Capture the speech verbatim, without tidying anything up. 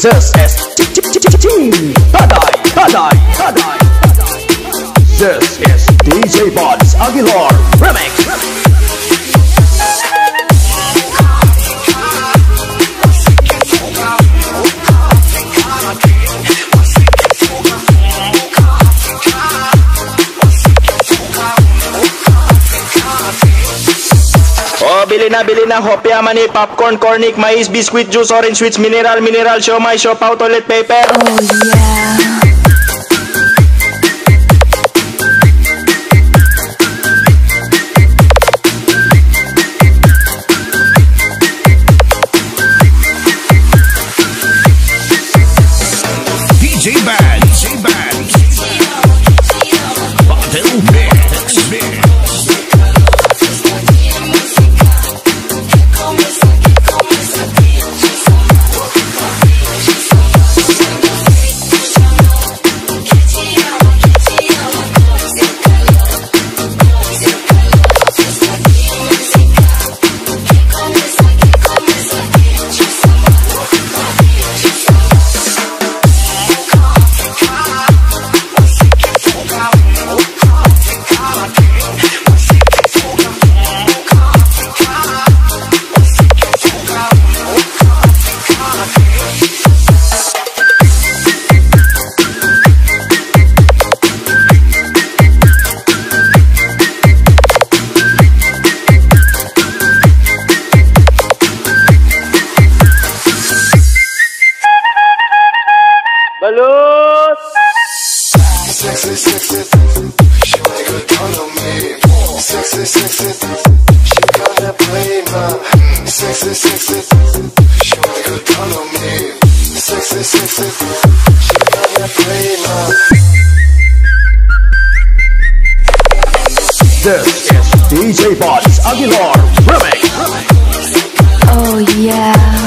Jesus is Padai, Padai, Padai. This is D J Bonds Aguilar Remix. Bili na, bili na, hopya, mani, popcorn, cornic, mais, biscuit, juice, orange, sweets, mineral, mineral, siomay, siopaw, toilet paper. Oh yeah. This is D J Bonds Aguilar Remix. Oh yeah.